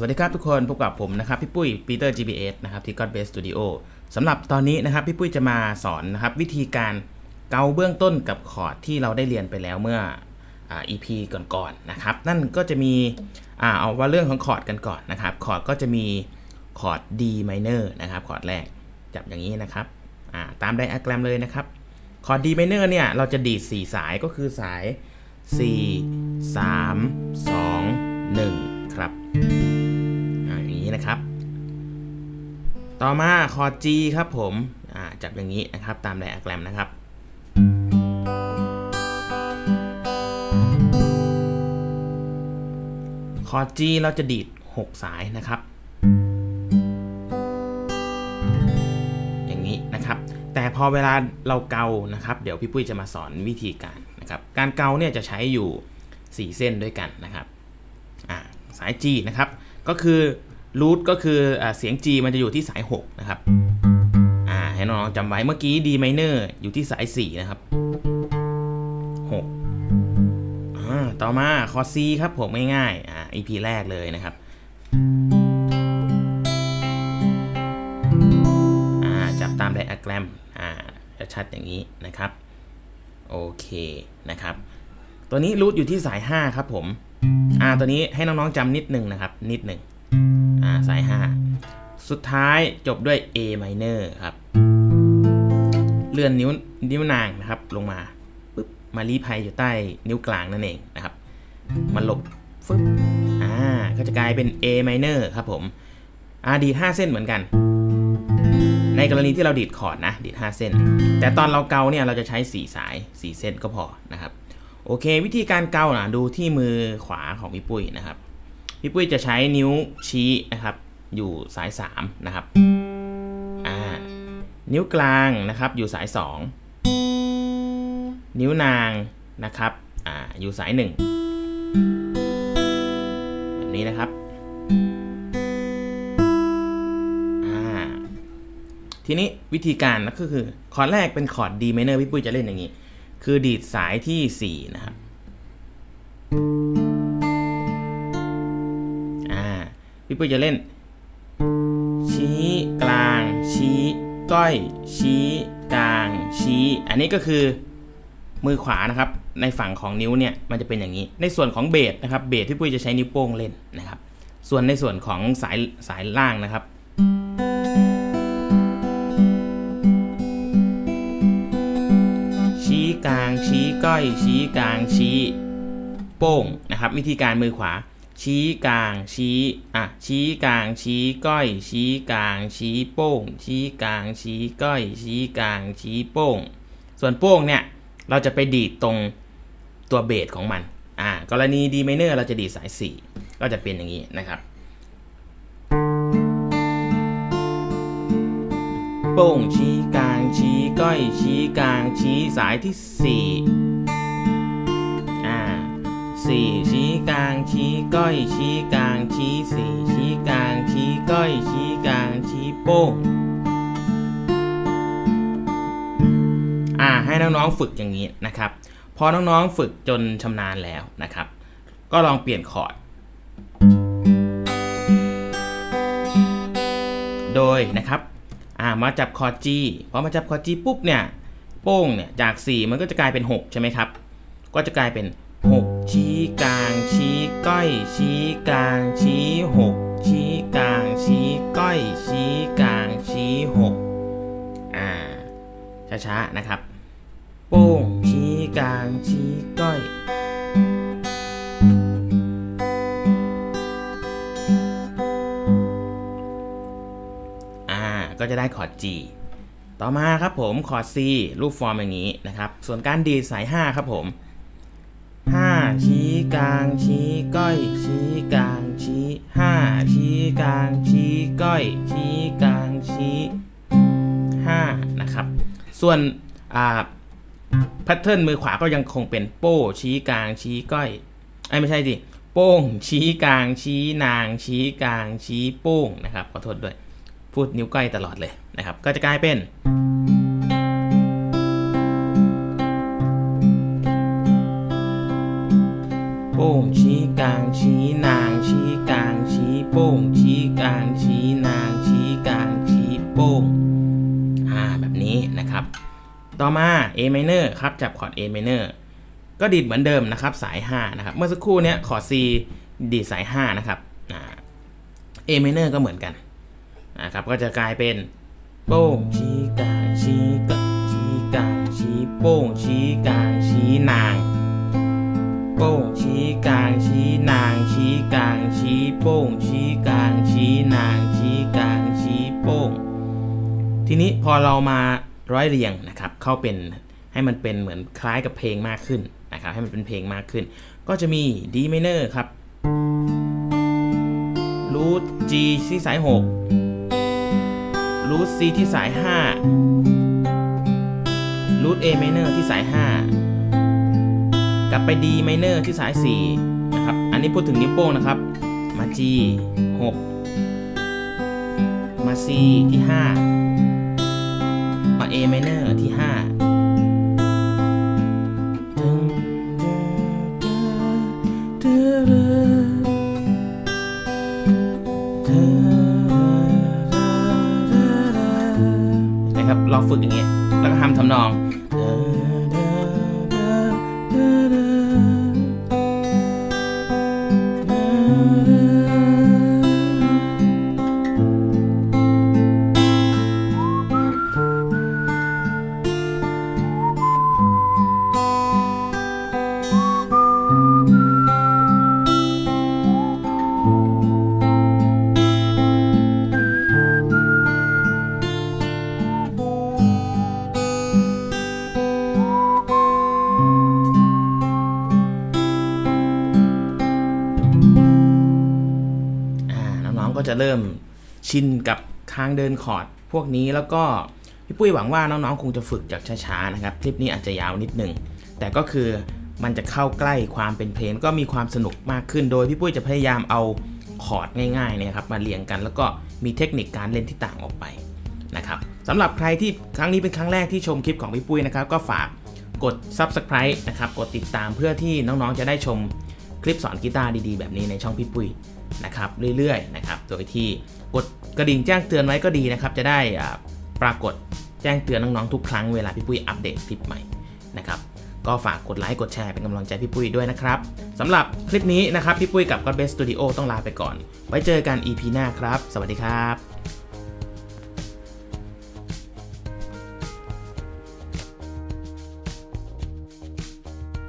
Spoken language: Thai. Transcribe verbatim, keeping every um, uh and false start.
สวัสดีครับทุกคนพบกับผมนะครับพี่ปุ้ยปีเตอร์ จี บี เอส นะครับที่ God Best Studio สำหรับตอนนี้นะครับพี่ปุ้ยจะมาสอนนะครับวิธีการเกาเบื้องต้นกับคอร์ดที่เราได้เรียนไปแล้วเมื่อ อี พี ก่อนๆนะครับนั่นก็จะมีเอาว่าเรื่องของคอร์ดกันก่อนนะครับคอร์ดก็จะมีคอร์ด D minor นะครับคอร์ดแรกจับอย่างนี้นะครับตามไดอะแกรมเลยนะครับคอร์ด D minor เนี่ยเราจะดีดสี่สายก็คือสายสี่ สาม สอง หนึ่งครับอย่างนี้นะครับต่อมาคอร์ด G ครับผมจับอย่างนี้นะครับตามไดอะแกรมนะครับคอร์ด G เราจะดีดหกสายนะครับอย่างนี้นะครับแต่พอเวลาเราเกานะครับเดี๋ยวพี่ปุ้ยจะมาสอนวิธีการนะครับการเกาเนี่ยจะใช้อยู่สี่เส้นด้วยกันนะครับสาย G นะครับก็คือรูทก็คือเสียง G มันจะอยู่ที่สายหกนะครับให้น้องจำไว้เมื่อกี้ D minor อยู่ที่สายสี่นะครับหกต่อมาคอร์ด C ครับผมง่ายๆ อี พี แรกเลยนะครับจับตามไดอะแกรมจะชัดอย่างนี้นะครับโอเคนะครับตัวนี้รูทอยู่ที่สายห้าครับผมอ่าตัวนี้ให้น้องๆจำนิดหนึ่งนะครับนิดหนึ่งอ่าสายห้าสุดท้ายจบด้วย A minor ครับเลื่อนนิ้วนิ้วนางนะครับลงมาปึ๊บมาลี้ภัยอยู่ใต้นิ้วกลางนั่นเองนะครับมาหลบฟึบอ่าก็จะกลายเป็น A minor ครับผมอ่าดีดห้าเส้นเหมือนกันในกรณีที่เราดีดคอร์ดนะดีดห้าเส้นแต่ตอนเราเกาเนี่ยเราจะใช้สี่สายสี่เส้นก็พอนะครับโอเควิธีการเกานะดูที่มือขวาของพี่ปุ้ยนะครับพี่ปุ้ยจะใช้นิ้วชี้นะครับอยู่สายสามนะครับอ่านิ้วกลางนะครับอยู่สายสองนิ้วนางนะครับอ่าอยู่สายหนึ่งแบบนี้นะครับอ่าทีนี้วิธีการก็คือคอร์ดแรกเป็นคอร์ด D minor พี่ปุ้ยจะเล่นอย่างนี้คือดีดสายที่สี่นะครับอ่าพี่ปุ้ยจะเล่นชี้กลางชี้ก้อยชี้กลางชี้อันนี้ก็คือมือขวานะครับในฝั่งของนิ้วเนี่ยมันจะเป็นอย่างนี้ในส่วนของเบสนะครับเบสพี่ปุ้ยจะใช้นิ้วโป้งเล่นนะครับส่วนในส่วนของสายสายล่างนะครับกลางชี้ก้อยชี้กลางชี้โป้งนะครับวิธีการมือขวาชี้กลางชี้อ่ะชี้กลางชี้ก้อยชี้กลางชี้โป้งชี้กลางชี้ก้อยชี้กลางชี้โป้งส่วนโป้งเนี่ยเราจะไปดีดตรงตัวเบสของมันอ่ากรณี D minor เราจะดีดสายสี่ก็จะเป็นอย่างนี้นะครับโป้งชี้กลางชี้ก้อยชี้กลางชี้สายที่สี่อ่าสี่ชี้กลางชี้ก้อยชี้กลางชี้สี่ชี้กลางชี้ก้อยชี้กลางชี้โป้งอ่าให้น้องๆฝึกอย่างนี้นะครับพอน้องๆฝึกจนชำนาญแล้วนะครับก็ลองเปลี่ยนคอร์ดโดยนะครับมาจับคอร์ด G พอมาจับคอร์ด G ปุ๊บเนี่ยโป้งเนี่ยจากสี่มันก็จะกลายเป็นหกใช่ไหมครับก็จะกลายเป็นหกชี้กลางชี้ก้อยชี้กลางชี้หกชี้กลางชี้ก้อยชี้กลางชี้หกอ่าช้าๆนะครับโป้งชี้กลางชี้ก้อยก็จะได้คอร์ด G ต่อมาครับผมคอร์ด C รูปฟอร์มอย่างนี้นะครับส่วนการดีดสายห้าครับผมห้าชี้กลางชี้ก้อยชี้กลางชี้ห้าชี้กลางชี้ก้อยชี้กลางชี้ห้านะครับส่วนแพทเทิร์นมือขวาก็ยังคงเป็นโป้ชี้กลางชี้ก้อยไอ้ไม่ใช่สิโป้งชี้กลางชี้นางชี้กลางชี้โป้งนะครับขอโทษด้วยพูดนิ้วก้อยตลอดเลยนะครับก็จะกลายเป็นโป้งชี้กลางชี้นางชี้กลางชี้ โป้งชี้กลางชี้นางชี้กลางชี้โป้งอ่าแบบนี้นะครับต่อมา A minor ครับจับคอร์ด A minor ก็ดีดเหมือนเดิมนะครับสายห้านะครับเมื่อสักครู่เนี้ยคอร์ด C ดีดสายห้านะครับอ่า A minor ก็เหมือนกันนะครับก็จะกลายเป็นโป้งชี้กลางชี้กลางชี้กลางชี้โป้งชี้กลางชี้นางโป้งชี้กลางชี้นางชี้กลางชี้โป้งชี้กลางชี้นางชี้กลางชี้โป้งทีนี้พอเรามาร้อยเรียงนะครับเข้าเป็นให้มันเป็นเหมือนคล้ายกับเพลงมากขึ้นนะครับให้มันเป็นเพลงมากขึ้นก็จะมี D minor ครับรูท G ที่สายหกรูท C ที่สายห้ารูท A minor ที่สายห้ากลับไป D minor ที่สายสี่นะครับอันนี้พูดถึงนิ้วโป้งนะครับมา G หกมา C ที่ห้ามา A minor ที่ห้านะครับลองฝึกอย่างเงี้ยแล้วก็ทำทำนองจะเริ่มชินกับทางเดินคอร์ดพวกนี้แล้วก็พี่ปุ้ยหวังว่าน้องๆคงจะฝึกจากช้าๆนะครับคลิปนี้อาจจะยาวนิดนึงแต่ก็คือมันจะเข้าใกล้ความเป็นเพลงก็มีความสนุกมากขึ้นโดยพี่ปุ้ยจะพยายามเอาคอร์ดง่ายๆเนี่ยครับมาเรียงกันแล้วก็มีเทคนิคการเล่นที่ต่างออกไปนะครับสำหรับใครที่ครั้งนี้เป็นครั้งแรกที่ชมคลิปของพี่ปุ้ยนะครับก็ฝากกด Subscribe นะครับกดติดตามเพื่อที่น้องๆจะได้ชมคลิปสอนกีตาร์ดีๆแบบนี้ในช่องพี่ปุ้ยนะครับเรื่อยๆนะครับโดยที่กดกระดิ่งแจ้งเตือนไว้ก็ดีนะครับจะได้ปรากฏแจ้งเตือนน้องๆทุกครั้งเวลาพี่ปุ้ยอัปเดตคลิปใหม่นะครับก็ฝากกดไลค์กดแชร์เป็นกำลังใจพี่ปุ้ยด้วยนะครับสำหรับคลิปนี้นะครับพี่ปุ้ยกับ God Best Studio ต้องลาไปก่อนไว้เจอกัน อี พี หน้าครับสวัสดีครับ